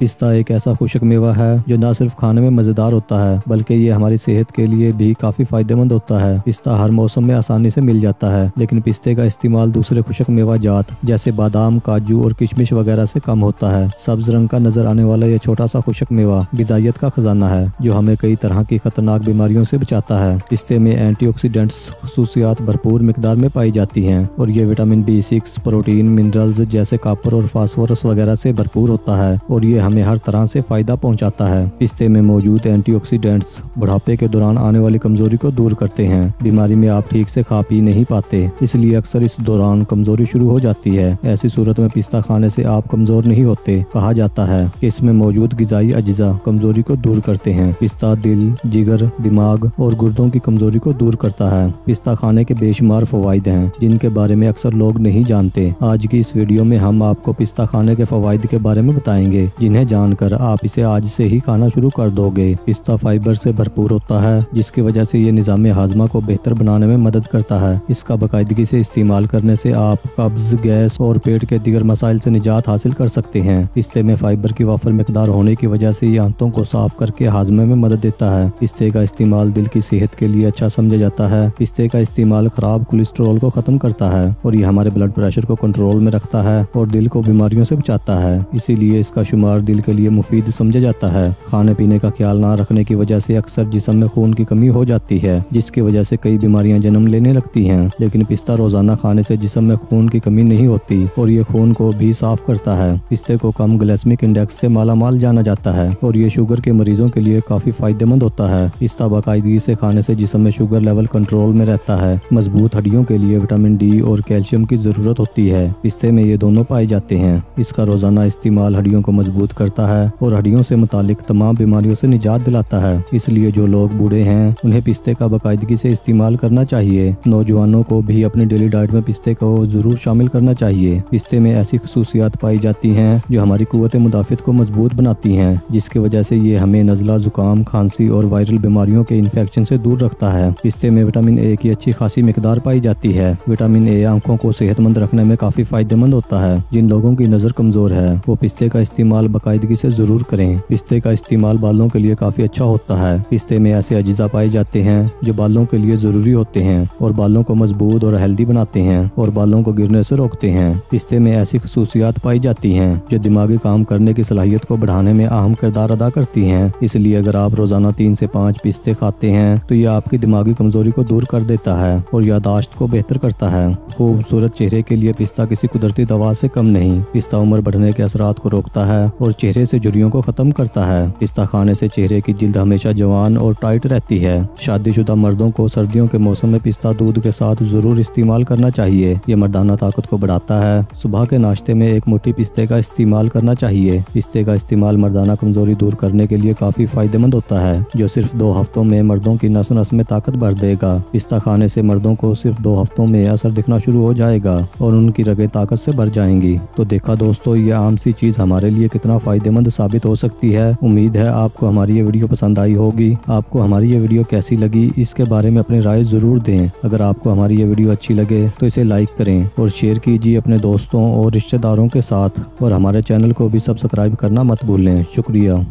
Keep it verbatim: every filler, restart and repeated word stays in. पिस्ता एक ऐसा खुशक मेवा है जो न सिर्फ खाने में मजेदार होता है बल्कि ये हमारी सेहत के लिए भी काफी फायदेमंद होता है। पिस्ता हर मौसम में आसानी से मिल जाता है, लेकिन पिस्ते का इस्तेमाल दूसरे खुशक मेवा जात जैसे बादाम, काजू और किशमिश वगैरह से कम होता है। सब्ज रंग का नजर आने वाला यह छोटा सा खुशक मेवा ग़िज़ायत का खजाना है जो हमें कई तरह की खतरनाक बीमारियों से बचाता है। पिस्ते में एंटीऑक्सीडेंट्स खसूसियात भरपूर मिकदार में पाई जाती हैं और ये vitamin B six, protein, minerals जैसे कॉपर और फास्फोरस वगैरह से भरपूर होता है और ये हमें हर तरह से फायदा पहुंचाता है। पिस्ते में मौजूद एंटीऑक्सीडेंट्स बुढ़ापे के दौरान आने वाली कमजोरी को दूर करते हैं। बीमारी में आप ठीक से खा पी नहीं पाते, इसलिए अक्सर इस दौरान कमजोरी शुरू हो जाती है। ऐसी सूरत में पिस्ता खाने से आप कमजोर नहीं होते। कहा जाता है कि इसमें मौजूद ग़िज़ाई अज्जा कमजोरी को दूर करते हैं। पिस्ता दिल, जिगर, दिमाग और गुर्दों की कमजोरी को दूर करता है। पिस्ता खाने के बेशुमार फवाइद हैं जिनके बारे में अक्सर लोग नहीं जानते। आज की इस वीडियो में हम आपको पिस्ता खाने के फवाइद के बारे में बताएंगे जिन्हें जानकर आप इसे आज से ही खाना शुरू कर दोगे। पिस्ता फाइबर से भरपूर होता है जिसकी वजह से ये निज़ामे हाजमा को बेहतर बनाने में मदद करता है। इसका बाकायदगी से इस्तेमाल करने से आप कब्ज, गैस और पेट के दीगर मसाइल से निजात हासिल कर सकते हैं। पिस्ते में फाइबर की वाफर मकदार होने की वजह से ये आंतों को साफ करके हाजमे में मदद देता है। पिस्ते का इस्तेमाल दिल की सेहत के लिए अच्छा समझा जाता है। पिस्ते का इस्तेमाल खराब कोलेस्ट्रॉल को खत्म करता है और ये हमारे ब्लड प्रेशर को कंट्रोल में रखता है और दिल को बीमारियों से बचाता है, इसीलिए इसका शुमार दिल के लिए मुफीद समझा जाता है। खाने पीने का ख्याल ना रखने की वजह से अक्सर जिस्म में खून की कमी हो जाती है जिसकी वजह से कई बीमारियां जन्म लेने लगती हैं, लेकिन पिस्ता रोजाना खाने से जिस्म में खून की कमी नहीं होती और ये खून को भी साफ करता है। पिस्ते को कम ग्लाइसेमिक इंडेक्स से मालामाल जाना जाता है और ये शुगर के मरीजों के लिए काफी फायदेमंद होता है। पिस्ता बाकायदगी से खाने से जिस्म में शुगर लेवल कंट्रोल में रहता है। मजबूत हड्डियों के लिए विटामिन डी और कैल्शियम की जरूरत होती है। पिस्ते में ये दोनों पाए जाते हैं। इसका रोजाना इस्तेमाल हड्डियों को मजबूत करता है और हड्डियों से मुतालिक तमाम बीमारियों से निजात दिलाता है, इसलिए जो लोग बूढ़े हैं उन्हें पिस्ते का बाकायदगी से इस्तेमाल करना चाहिए। नौजवानों को भी अपनी डेली डाइट में पिस्ते को जरूर शामिल करना चाहिए। पिस्ते में ऐसी खसूसियात पाई जाती हैं जो हमारी कुव्वत मुदाफियत को मजबूत बनाती हैं, जिसकी वजह से ये हमें नजला, जुकाम, खांसी और वायरल बीमारियों के इन्फेक्शन से दूर रखता है। पिस्ते में विटामिन ए की अच्छी खासी मिकदार पाई जाती है। विटामिन ए आंखों को सेहतमंद रखने में काफी फायदेमंद होता है। जिन लोगों की नजर कमजोर है वो पिस्ते का इस्तेमाल बाकायदगी से जरूर करें। पिस्ते का इस्तेमाल बालों के लिए काफी अच्छा होता है। पिस्ते में ऐसे अज्जा पाए जाते हैं जो बालों के लिए जरूरी होते हैं और बालों को मजबूत और हेल्दी बनाते हैं और बालों को गिरने से रोकते हैं। पिस्ते में ऐसी खसूसियात पाई जाती हैं जो दिमागी काम करने की सलाहियत को बढ़ाने में अहम किरदार अदा करती हैं, इसलिए अगर आप रोजाना तीन से पाँच पिस्ते खाते हैं तो ये आपकी दिमागी कमजोरी को दूर कर देता है और यादाश्त को बेहतर करता है। खूबसूरत चेहरे के लिए पिस्ता किसी कुदरती दवा से कम नहीं। पिस्ता उम्र बढ़ने के असरात को रोकता है और चेहरे से झुर्रियों को खत्म करता है। पिस्ता खाने से चेहरे की जिल्द हमेशा जवान और टाइट रहती है। शादीशुदा मर्दों को सर्दियों के मौसम में पिस्ता दूध के साथ जरूर इस्तेमाल करना चाहिए। यह मर्दाना ताकत को बढ़ाता है। सुबह के नाश्ते में एक मुट्ठी पिस्ते का इस्तेमाल करना चाहिए। पिस्ते का इस्तेमाल मर्दाना कमजोरी दूर करने के लिए काफी फायदेमंद होता है, जो सिर्फ दो हफ्तों में मर्दों की नस नस में ताकत भर देगा। पिस्ता खाने से मर्दों को सिर्फ दो हफ्तों में असर दिखना शुरू हो जाएगा और उनकी रगें ताकत से भर जाएंगी। तो देखा दोस्तों, ये आम सी चीज हमारे लिए कितना फायदेमंद साबित हो सकती है। उम्मीद है आपको हमारी ये वीडियो पसंद आई होगी। आपको हमारी ये वीडियो कैसी लगी इसके बारे में अपनी राय जरूर दें। अगर आपको हमारी ये वीडियो अच्छी लगे तो इसे लाइक करें और शेयर कीजिए अपने दोस्तों और रिश्तेदारों के साथ और हमारे चैनल को भी सब्सक्राइब करना मत भूलें। शुक्रिया।